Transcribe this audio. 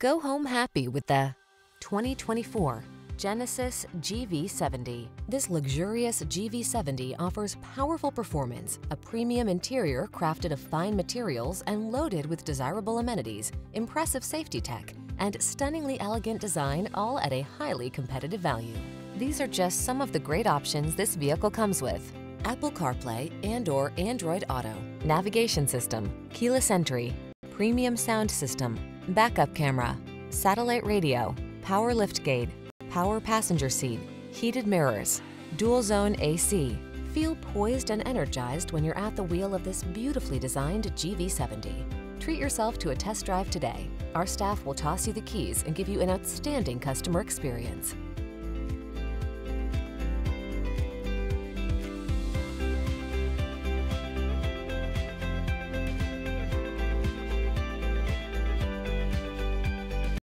Go home happy with the 2024 Genesis GV70. This luxurious GV70 offers powerful performance, a premium interior crafted of fine materials and loaded with desirable amenities, impressive safety tech, and stunningly elegant design, all at a highly competitive value. These are just some of the great options this vehicle comes with: Apple CarPlay and/or Android Auto, navigation system, keyless entry, premium sound system, backup camera, satellite radio, power liftgate, power passenger seat, heated mirrors, dual zone AC. Feel poised and energized when you're at the wheel of this beautifully designed GV70. Treat yourself to a test drive today. Our staff will toss you the keys and give you an outstanding customer experience.